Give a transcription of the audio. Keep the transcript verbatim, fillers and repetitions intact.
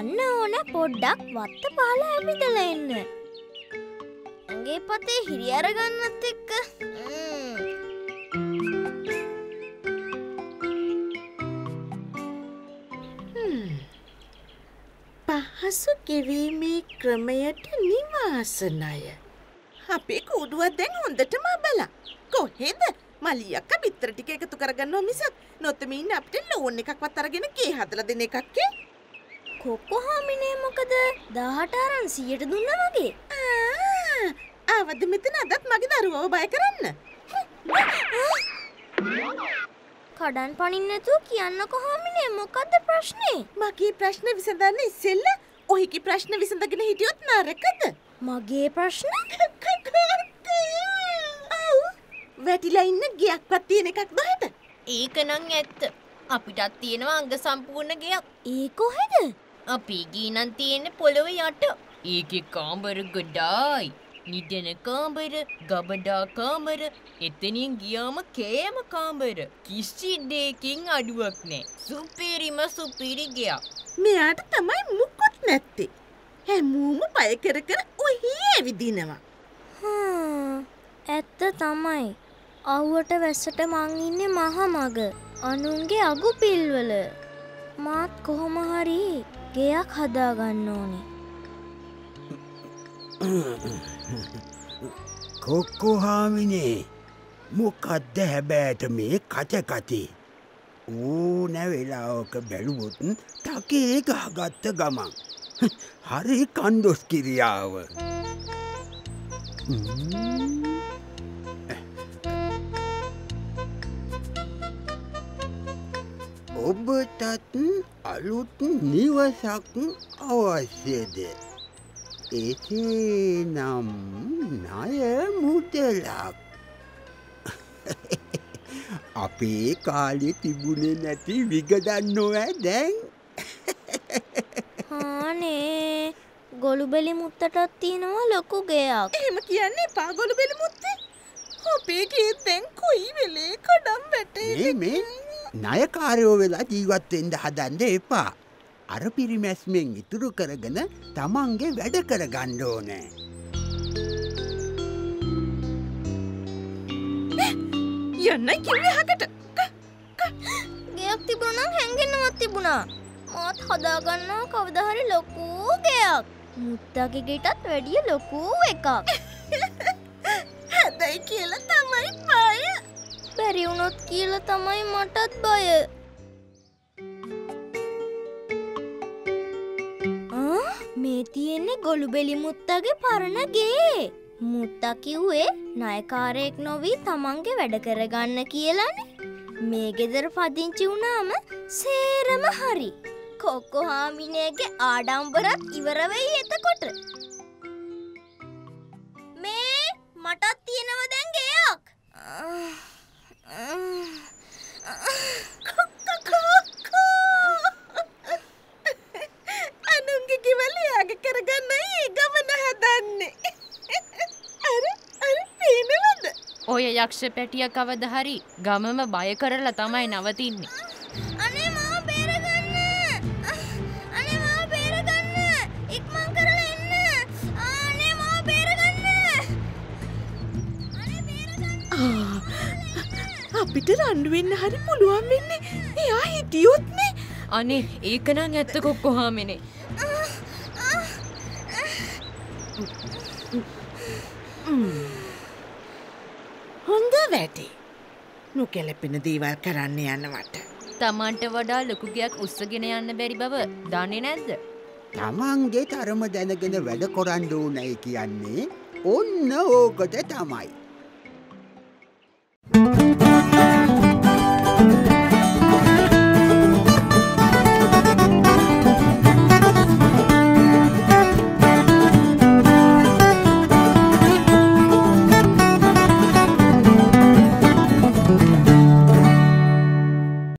යන්න ඕන පොඩ්ඩක් වත්ත පහල ඇවිදලා එන්න. ඇඟේ පතේ හිරි අරගන්නත් එක්ක. පහසු ගෙවීමේ ක්‍රමයට නිවාසනය. අපේ කූඩුව දැන් හොඳටම බලලා. කොහෙද? मालिया का बितर टिके का तुकार गन्नो मिसा नोटमीन ने अपने लोन ने कक्वा तरगे ने के हाथला देने कक्के कोको हमी ने मुकदर दाहटारं सीट दूँगा मगे आ आवध में तो ना दत मगे दारुवा बाय करन खाड़ान पानी ने तो किया ना को हमी ने मुकदर प्रश्ने मगे प्रश्न विसंदा ने सेल्ला ओही की प्रश्न विसंदा के ने हिटियोत ना रखते मगे प्रश्न වැටිලා ඉන්න ගියක්වත් තියෙන එකක් නැහැද? ඒක නම් ඇත්ත. අපිටත් තියෙනවා අංග සම්පූර්ණ ගයක්. ඒ කොහෙද? අපි ගිහින් නම් තියෙන්නේ පොළොව යට. ඒකේ කාමර ගොඩයි. නිදන කාමර, ගබඩා කාමර, එතනින් ගියාම කෑම කාමර. කිසි දෙයකින් අඩුවක් නැහැ. සුපිරිම සුපිරි ගයක්. මෙයාට තමයි මුකුත් නැත්තේ. හැමෝම පය කර කර ඔහි ඇවිදිනවා. හ්ම්. ඇත්ත තමයි. අවුවට වැස්සට මං ඉන්නේ මහා මග අනුන්ගේ අගු පිල්වල මාත් කොහොම හරි ගයක් හදා ගන්න ඕනේ කොක්කෝ හාමිනේ මොකද්ද හැබෑට මේ කච කටි ඌ නැවිලාවක බැලුවොත් ටකේ ගහගත්ත ගමන් හරි කන්දොස් කිරියාව ඔබටත් අලුත් නිවසක් අවශ්‍යද? එසේනම් ණය මුදලක් අපේ කාලේ තිබුණේ නැති විගදන් නොවැ දැන් අනේ ගොළුබෙලි මුත්තටත් තියෙනවා ලොකු ගයක්. එහෙම කියන්නේ පා ගොළුබෙලි මුත්තේ අපේ ගේ දැන් කොයි වෙලේ කඩම් වැටේ මේ ණයකාරයෝ වෙලා ජීවත් වෙන්න හදන්න එපා. අර පිරිමැස්මෙන් ඉතුරු කරගෙන තමන්ගේ වැඩ කරගන්න ඕනේ. යන්නේ කිව්වහකට. ගයක් තිබුණා නම් හැංගෙන්නවත් තිබුණා. මාත් හදාගන්නවා කවදා හරි ලොකු ගයක්. මුත්තගේ ගෙටත් වැඩිය ලොකු එකක්. හදයි කියලා තමයි බය. බැරි වුණොත් කියලා තමයි මටත් බය. ආ මේ තියෙන්නේ ගොළුබෙලි මුත්තගේ පරණ ගේ. මුත්තා කිව්වේ ණයකාරයෙක් නොවි තමන්ගේ වැඩ කරගන්න කියලානේ. මේ ගෙදර පදිංචි වුණාම සේරම හරි. කොක්කෝ හාමිනේගේ ආඩම්බරත් ඉවර වෙයි එතකොට. මේ මටත් තියෙනව දැන් ගයක්. අනුන්ගේ ගෙවල් යාග කරගන්නයි ගමන හදන්නේ. අර අර පේනවද? ඔය යක්ෂ පැටිය කවදා හරි ගමම බය කරලා තමයි නවතින්නේ. අනේ මාව බේරගන්න! අනේ මාව බේරගන්න! ඉක්මන් කරලා එන්න! අනේ මාව බේරගන්න! අනේ බේරගන්න! අපිට රණ්ඩු වෙන්න හරි පුළුවන් වෙන්නේ. එයා හිටියොත් නේ. අනේ ඒක නම් ඇත්ත කොක්කෝ හාමිනේ. හොඳ වැඩි. නොකැලපෙන දේවල් කරන්න යනවට. Tamanට වඩා ලොකු ගයක් උස්සගෙන යන්න බැරි බව දන්නේ නැද්ද? Tamanගේ තරම දැනගෙන වැඩ කරන්න ඕනේ කියන්නේ ඔන්න ඕකට තමයි.